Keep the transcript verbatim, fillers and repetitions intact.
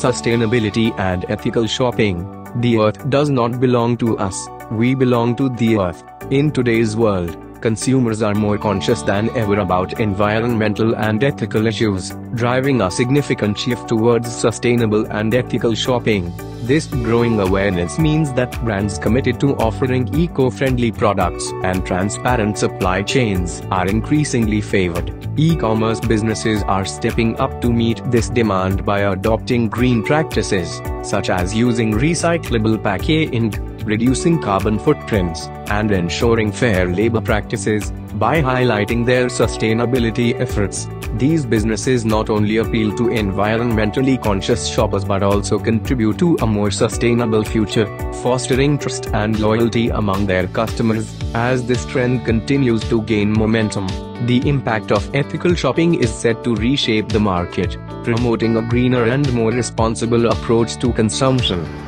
sustainability and ethical shopping. The earth does not belong to us, we belong to the earth. In today's world, consumers are more conscious than ever about environmental and ethical issues, driving a significant shift towards sustainable and ethical shopping. This growing awareness means that brands committed to offering eco-friendly products and transparent supply chains are increasingly favored. E-commerce businesses are stepping up to meet this demand by adopting green practices, such as using recyclable packaging, reducing carbon footprints, and ensuring fair labor practices. By highlighting their sustainability efforts, these businesses not only appeal to environmentally conscious shoppers but also contribute to a more sustainable future, fostering trust and loyalty among their customers. As this trend continues to gain momentum, the impact of ethical shopping is set to reshape the market, promoting a greener and more responsible approach to consumption.